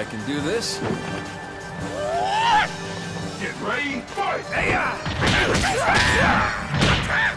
I can do this. Get ready, fight! Get ready, fight!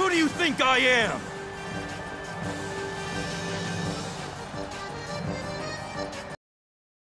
Who do you think I am?